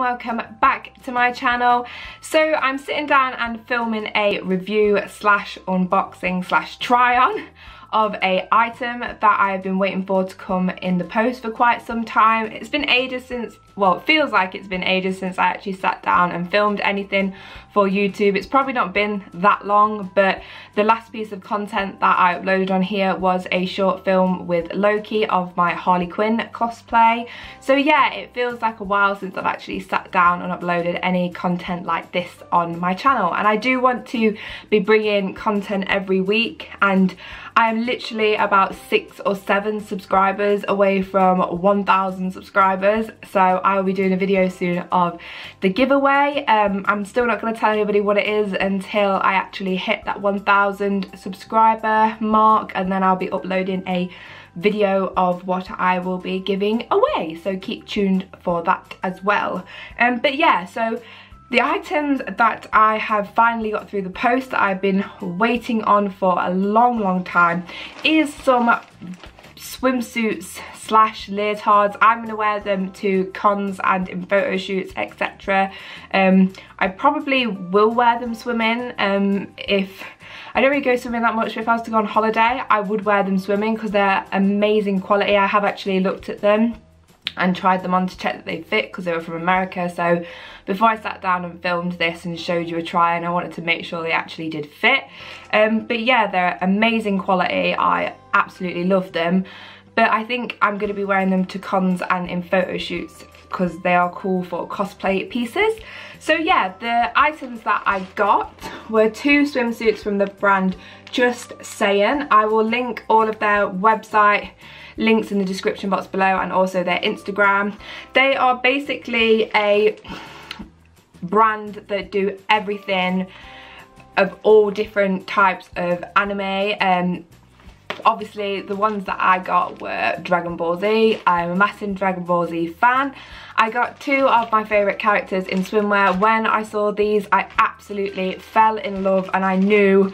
welcome back to my channel. So I'm sitting down and filming a review slash unboxing slash try on of an item that I've been waiting for to come in the post for quite some time. It's been ages since, well, it feels like it's been ages since I actually sat down and filmed anything for YouTube. It's probably not been that long, but the last piece of content that I uploaded on here was a short film with Loki of my Harley Quinn cosplay. So yeah, it feels like a while since I've actually sat down and uploaded any content like this on my channel. And I do want to be bringing content every week, and I'm literally about 6 or 7 subscribers away from 1,000 subscribers. So I will be doing a video soon of the giveaway. I'm still not going to tell anybody what it is until I actually hit that 1,000 subscriber mark, and then I'll be uploading a video of what I will be giving away, so keep tuned for that as well. But yeah, so the items that I have finally got through the post that I've been waiting on for a long time is some swimsuits slash leotards. I'm gonna wear them to cons and in photo shoots, etc. I probably will wear them swimming. If I don't really go swimming that much, but if I was to go on holiday, I would wear them swimming because they're amazing quality. I have actually looked at them and tried them on to check that they fit because they were from America. So before I sat down and filmed this and showed you a try, and I wanted to make sure they actually did fit. But yeah, they're amazing quality. I absolutely love them, but I think I'm going to be wearing them to cons and in photo shoots because they are cool for cosplay pieces. So yeah, the items that I got were 2 swimsuits from the brand Just Saiyan. I will link all of their website links in the description box below, and also their Instagram. They are basically a brand that do everything of all different types of anime. Obviously the ones that I got were Dragon Ball Z. I'm a massive Dragon Ball Z fan. I got 2 of my favourite characters in swimwear. When I saw these, I absolutely fell in love, and I knew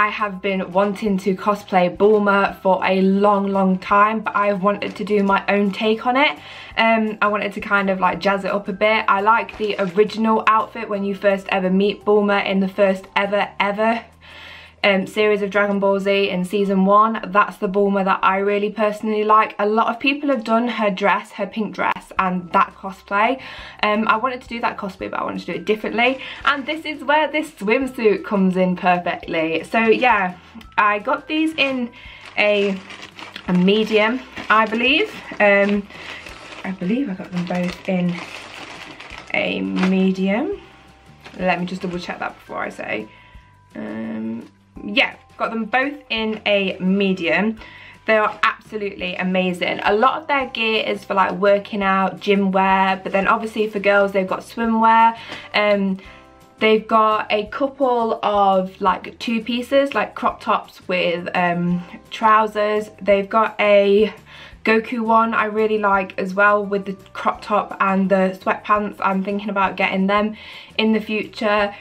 I have been wanting to cosplay Bulma for a long time, but I wanted to do my own take on it. I wanted to kind of like jazz it up a bit. I like the original outfit when you first ever meet Bulma in the first ever series of Dragon Ball Z in season 1. That's the Bulma that I really personally like. A lot of people have done her dress, her pink dress, and that cosplay. I wanted to do that cosplay, but I wanted to do it differently, and this is where this swimsuit comes in perfectly. So yeah, I got these in a medium, I believe. I believe I got them both in a medium. Let me just double check that before I say. Yeah, got them both in a medium. They are absolutely amazing. A lot of their gear is for like working out, gym wear, but then obviously for girls they've got swimwear. They've got a couple of like 2 pieces, like crop tops with trousers. They've got a Goku one I really like as well, with the crop top and the sweatpants. I'm thinking about getting them in the future.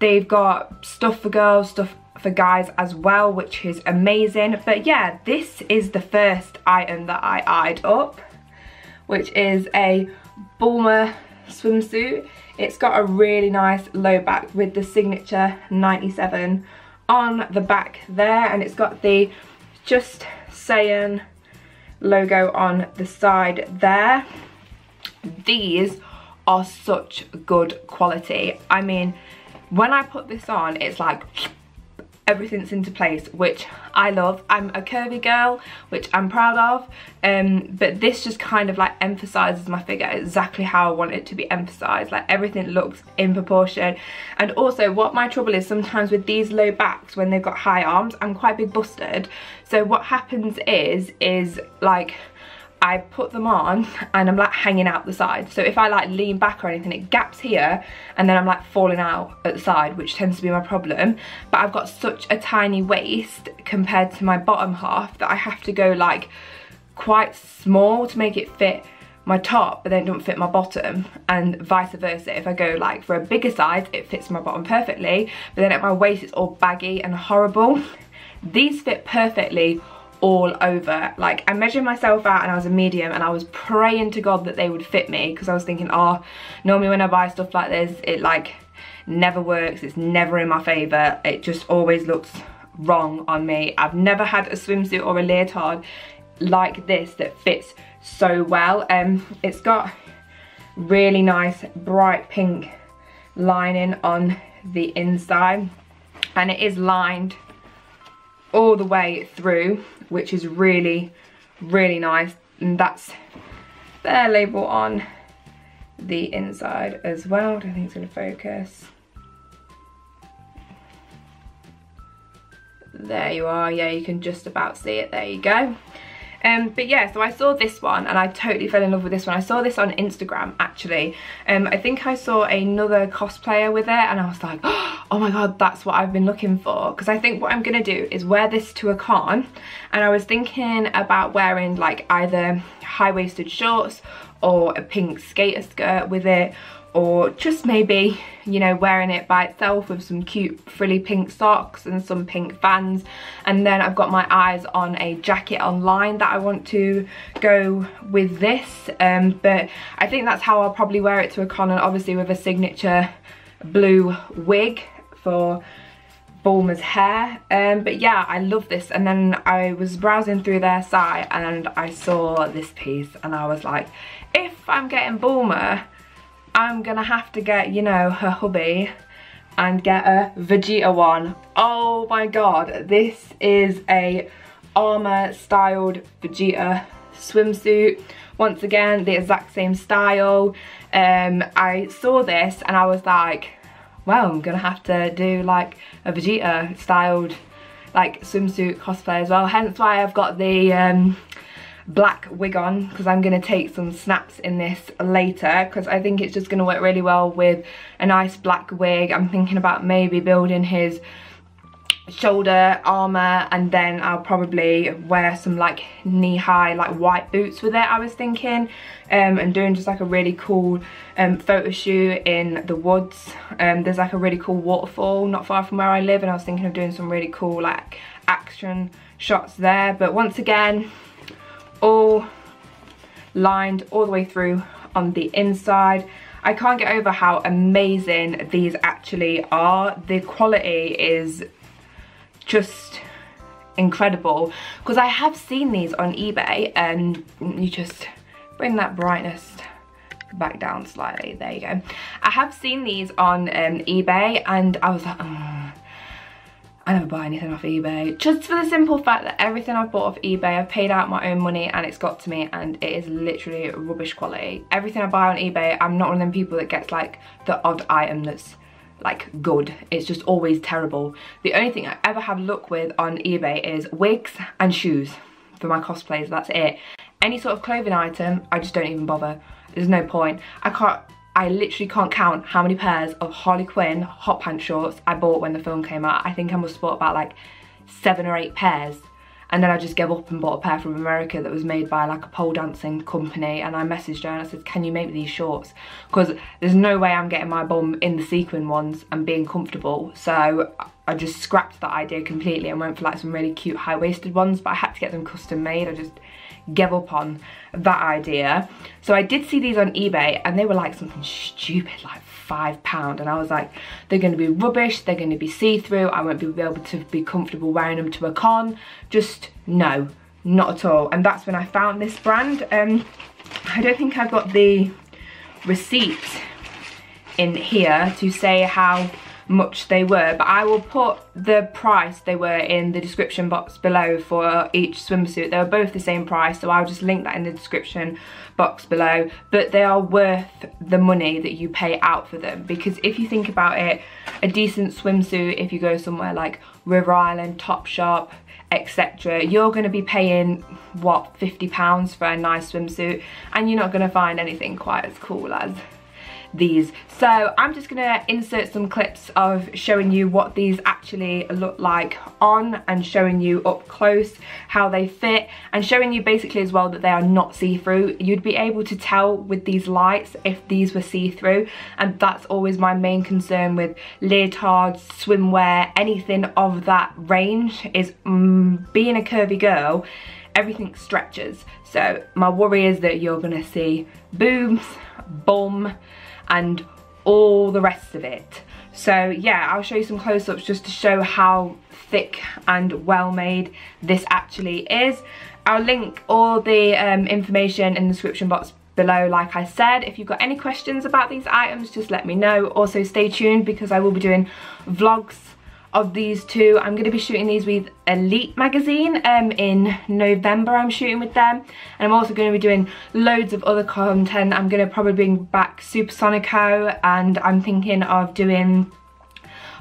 They've got stuff for girls, stuff for guys as well, which is amazing. But yeah, this is the first item that I eyed up, which is a Bulma swimsuit. It's got a really nice low back with the signature 97 on the back there, and it's got the Just Saiyan logo on the side there. These are such good quality. I mean, when I put this on, it's like everything's into place, which I love. I'm a curvy girl, which I'm proud of, but this just kind of like emphasises my figure exactly how I want it to be emphasised. Like everything looks in proportion. And also what my trouble is sometimes with these low backs, when they've got high arms, I'm quite big busted. So what happens is like, I put them on and I'm like hanging out the side. So if I like lean back or anything, it gaps here, and then I'm like falling out at the side, which tends to be my problem. But I've got such a tiny waist compared to my bottom half that I have to go like quite small to make it fit my top, but then it don't fit my bottom, and vice versa. If I go like for a bigger size, it fits my bottom perfectly, but then at my waist it's all baggy and horrible. These fit perfectly all over. Like, I measured myself out and I was a medium, and I was praying to God that they would fit me, because I was thinking, oh, normally when I buy stuff like this, it like never works, it's never in my favour, it just always looks wrong on me. I've never had a swimsuit or a leotard like this that fits so well. It's got really nice bright pink lining on the inside, and it is lined all the way through, which is really, really nice. And that's their label on the inside as well. I don't think it's going to focus. There you are. Yeah, you can just about see it. There you go. But yeah, so I saw this one and I totally fell in love with this one. I saw this on Instagram actually. I think I saw another cosplayer with it and I was like, oh my god, that's what I've been looking for. Because I think what I'm going to do is wear this to a con, and I was thinking about wearing like either high-waisted shorts or a pink skater skirt with it, or just maybe, you know, wearing it by itself with some cute frilly pink socks and some pink Vans. And then I've got my eyes on a jacket online that I want to go with this, but I think that's how I'll probably wear it to a con, and obviously with a signature blue wig for Bulma's hair. But yeah, I love this. And then I was browsing through their site and I saw this piece and I was like, if I'm getting Bulma, I'm gonna have to get, you know, her hubby and get a Vegeta one. Oh my god, this is a armor styled Vegeta swimsuit. Once again, the exact same style. I saw this and I was like, well, I'm gonna have to do like a Vegeta styled like swimsuit cosplay as well. Hence why I've got the black wig on, because I'm going to take some snaps in this later, because I think it's just going to work really well with a nice black wig. I'm thinking about maybe building his shoulder armor, and then I'll probably wear some like knee-high like white boots with it, I was thinking, and doing just like a really cool photo shoot in the woods. There's like a really cool waterfall not far from where I live, and I was thinking of doing some really cool like action shots there. But once again, all lined all the way through on the inside. I can't get over how amazing these actually are. The quality is just incredible, because I have seen these on eBay, and you just bring that brightness back down slightly. There you go. I have seen these on eBay and I was like, oh, I never buy anything off eBay, just for the simple fact that everything I've bought off eBay, I've paid out my own money and it's got to me, and it is literally rubbish quality. Everything I buy on eBay, I'm not one of them people that gets like the odd item that's like good. It's just always terrible. The only thing I ever have luck with on eBay is wigs and shoes for my cosplays. That's it. Any sort of clothing item, I just don't even bother. There's no point. I literally can't count how many pairs of Harley Quinn hot pant shorts I bought when the film came out. I think I must have bought about like 7 or 8 pairs, and then I just gave up and bought a pair from America that was made by like a pole dancing company, and I messaged her and I said, can you make these shorts? Because there's no way I'm getting my bum in the sequin ones and being comfortable. So I just scrapped that idea completely and went for like some really cute high-waisted ones, but I had to get them custom made. I just gave up on that idea. So I did see these on eBay and they were like something stupid like £5, and I was like, they're going to be rubbish, they're going to be see-through, I won't be able to be comfortable wearing them to a con. Just no, not at all. And that's when I found this brand. I don't think I've got the receipts in here to say how much they were, but I will put the price they were in the description box below for each swimsuit. They were both the same price, so I'll just link that in the description box below. But they are worth the money that you pay out for them, because if you think about it, a decent swimsuit, if you go somewhere like River Island, Top Shop, etc., you're going to be paying what, £50 for a nice swimsuit, and you're not going to find anything quite as cool as these. So I'm just gonna insert some clips of showing you what these actually look like on and showing you up close how they fit and showing you basically as well that they are not see-through. You'd be able to tell with these lights if these were see-through, and that's always my main concern with leotards, swimwear, anything of that range is being a curvy girl, everything stretches. So my worry is that you're gonna see boobs, bum and all the rest of it. So yeah, I'll show you some close-ups just to show how thick and well made this actually is. I'll link all the information in the description box below, like I said. If you've got any questions about these items, just let me know. Also stay tuned because I will be doing vlogs of these two. I'm going to be shooting these with Elite magazine in November. I'm shooting with them, and I'm also going to be doing loads of other content. I'm going to probably bring back Supersonico, and I'm thinking of doing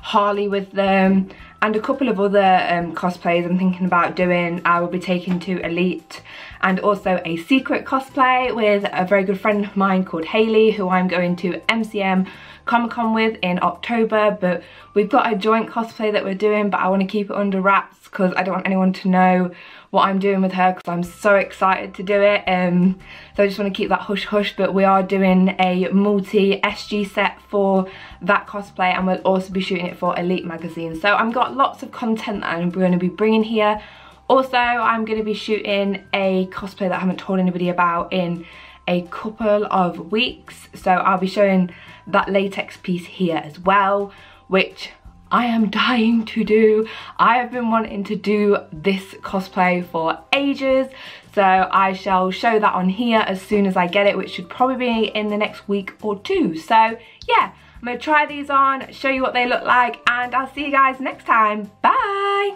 Harley with them and a couple of other cosplays I'm thinking about doing. I will be taking to Elite, and also a secret cosplay with a very good friend of mine called Hayley, who I'm going to MCM Comic Con with in October, but we've got a joint cosplay that we're doing, but I want to keep it under wraps because I don't want anyone to know what I'm doing with her because I'm so excited to do it. So I just want to keep that hush hush, but we are doing a multi SG set for that cosplay, and we'll also be shooting it for Elite magazine. So I've got lots of content that I'm going to be bringing here. Also, I'm going to be shooting a cosplay that I haven't told anybody about in a couple of weeks, so I'll be showing that latex piece here as well, which I am dying to do. I have been wanting to do this cosplay for ages, so I shall show that on here as soon as I get it, which should probably be in the next week or two. So yeah, I'm gonna try these on, show you what they look like, and I'll see you guys next time. Bye!